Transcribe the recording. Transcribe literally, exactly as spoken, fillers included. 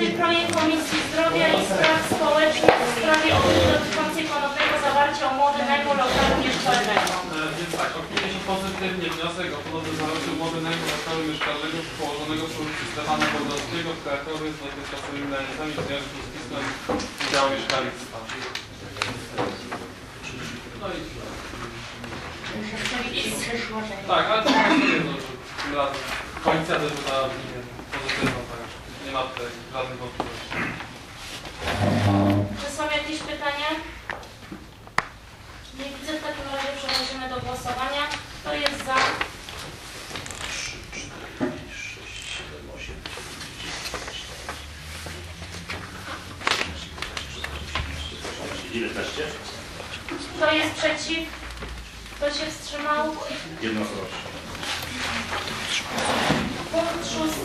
pilny projekt Komisji Zdrowia i Spraw Społecznych w sprawie opinii dotyczącej ponownego zawarcia umowy najmu lokalu mieszkalnego. Więc tak, opiniuje się pozytywnie wniosek o ponowne zawarcie umowy najmu lokalu mieszkalnego położonego przy ulicy Stefana Bogdalskiego w Krakowie z dotychczasowymi najemcami w związku z pismem Wydziału Mieszkalnictwa. No i tak, ale to tym razem. Komisja też była pozytywna, tak. Nie ma tutaj żadnych wątpliwości. Czy są jakieś pytania? Nie widzę, w takim razie przechodzimy do głosowania. Kto jest za? trzy, cztery, sześć, siedem, osiem. dziewiętnaście. Kto jest przeciw? Kto się wstrzymał? Jednoznacznie. Punkt szósty.